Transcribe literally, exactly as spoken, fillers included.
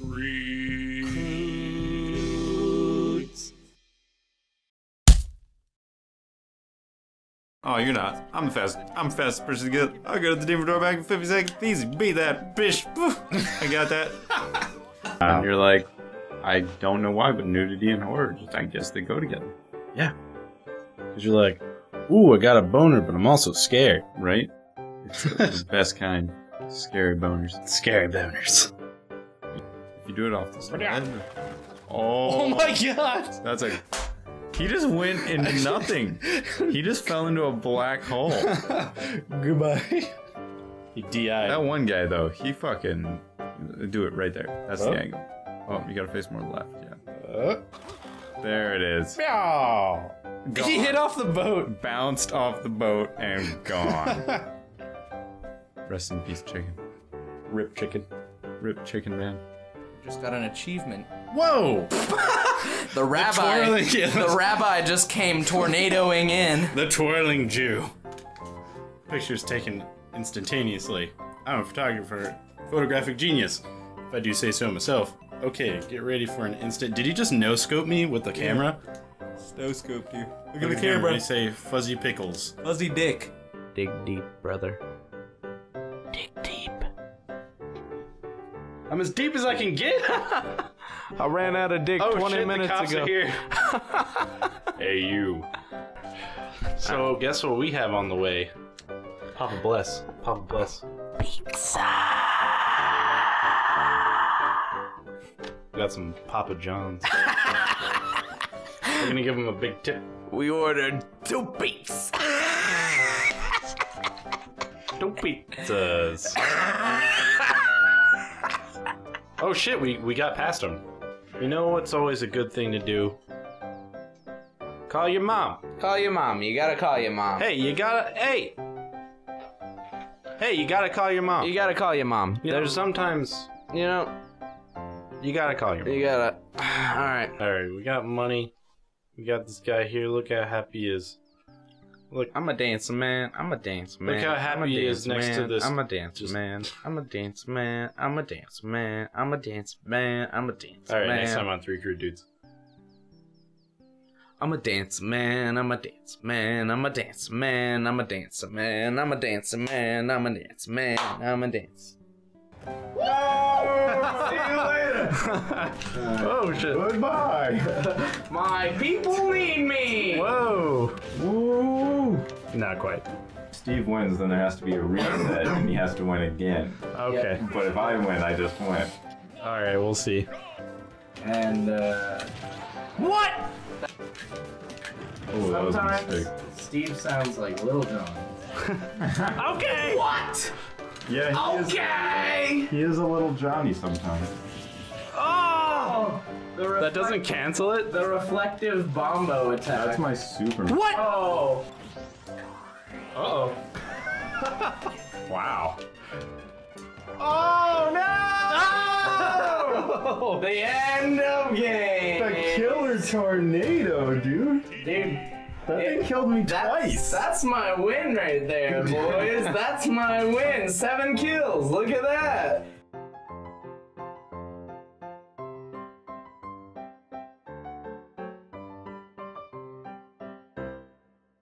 Three Crudes. Oh, you're not. I'm the fastest. I'm the fastest person to get. I'll go to the Demon Door back in fifty seconds. Easy. Beat that, bitch. I got that. And you're like, I don't know why, but nudity and horror, just, I guess they go together. Yeah. Because you're like, ooh, I got a boner, but I'm also scared. Right? It's the best kind. Scary boners. Scary boners. You do it off this one. Oh, oh my god! That's a. He just went into nothing. He just fell into a black hole. Goodbye. He D I'd. That one guy though, he fucking do it right there. That's oh. the angle. Oh, you gotta face more left. Yeah. Uh. There it is. Meow. He hit off the boat, bounced off the boat, and gone. Rest in peace, chicken. Rip chicken. Rip chicken man. Just got an achievement. Whoa! The rabbi, the, twirling, yeah. the rabbi just came tornadoing in. The twirling Jew. Pictures taken instantaneously. I'm a photographer, photographic genius, if I do say so myself. Okay, get ready for an instant. Did he just no-scope me with the yeah. camera? No-scoped you. Look, Look at the, the camera. They say fuzzy pickles. Fuzzy dick. Dig deep, brother. Dig deep. I'm as deep as I can get. I ran out of dick oh, twenty shit, minutes the cops ago. Are here. Hey you. So um, guess what we have on the way? Papa bless. Papa bless. Pizza. We got some Papa John's. We're gonna give him a big tip. We ordered two pizzas. Two pizzas. Oh shit, we, we got past him. You know what's always a good thing to do? Call your mom. Call your mom. You gotta call your mom. Hey, you gotta... Hey! Hey, you gotta call your mom. You gotta call your mom. You There's know, sometimes... You know... You gotta call your mom. You gotta... Alright. Alright, we got money. We got this guy here. Look how happy he is. Look, I'm a dancer man. I'm a dancer man. Look how happy he is next to this. I'm a dancer man. I'm a dancer man. I'm a dancer man. I'm a dancer man. I'm a dancer man. All right, next time on Three Crude Dudes. I'm a dancer man. I'm a dancer man. I'm a dancer man. I'm a dancer man. I'm a dancer man. I'm a dancer man. I'm a dancer. Whoa! See you later. Oh shit! Goodbye. My people need me. Whoa! Woo! Not quite. Steve wins, then there has to be a reset, and he has to win again. Okay. Yep. But if I win, I just win. All right, we'll see. And uh... what? Oh, that was a mistake. Steve sounds like Lil Jon. Okay. What? Yeah. He okay. Is, he is a little Johnny sometimes. Oh! That doesn't cancel it. The reflective bombo attack. That's my super. What? Oh. Uh-oh. Wow. Oh, no! Oh! The end of game! The killer tornado, dude. Dude. That it, thing killed me that's, twice. That's my win right there, boys. That's my win. Seven kills. Look at that.